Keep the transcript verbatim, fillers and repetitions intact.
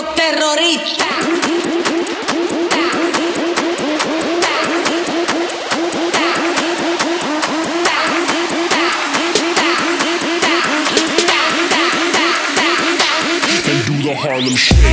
los terroristas. They do the Harlem Shake.